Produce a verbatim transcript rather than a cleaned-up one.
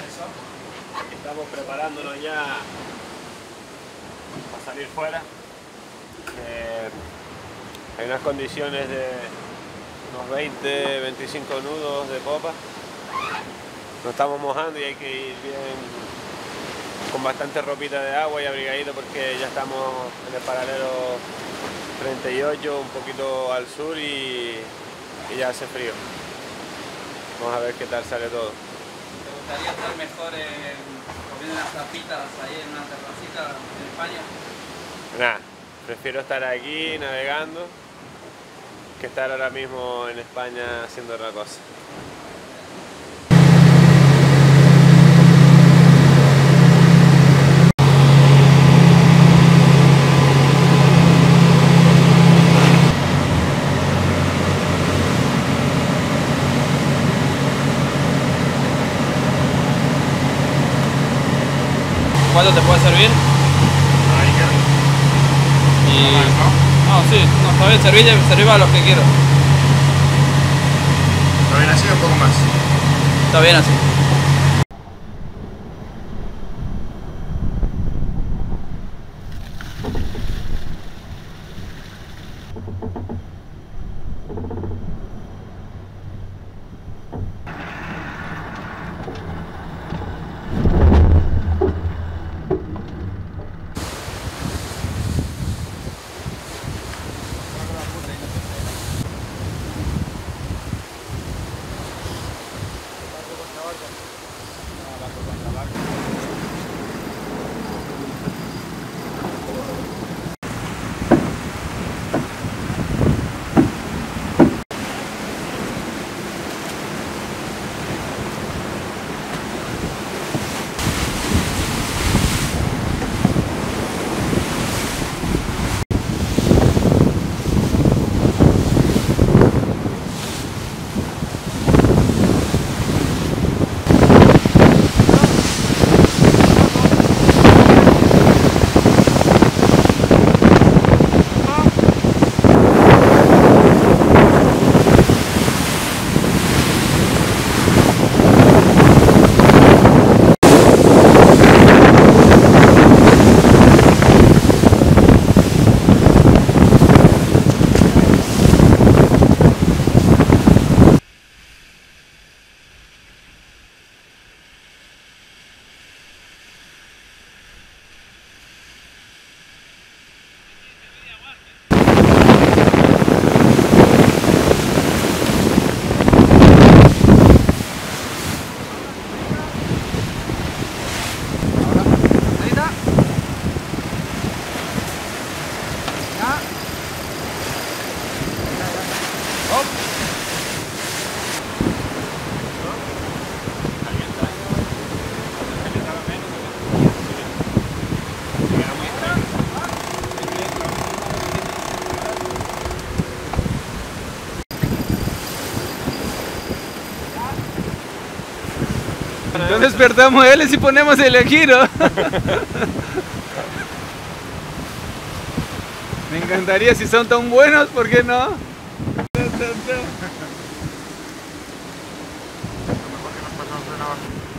Estamos preparándonos ya para salir fuera. Eh, hay unas condiciones de unos veinte, veinticinco nudos de popa. Nos estamos mojando y hay que ir bien con bastante ropita de agua y abrigadito, porque ya estamos en el paralelo treinta y ocho, un poquito al sur, y, y ya hace frío. Vamos a ver qué tal sale todo. ¿Te gustaría estar mejor en, comiendo unas tapitas ahí en una terracita en España? Nah, prefiero estar aquí navegando que estar ahora mismo en España haciendo otra cosa. ¿Cuánto te puede servir? Ahí queda. Y... No, sí, no está bien, servir, servir a los que quiero. ¿Está bien así o un poco más? Está bien así. No despertamos a él y ponemos el giro. Me encantaría, si son tan buenos, ¿por qué no? Lo mejor que nos pasamos de una baja.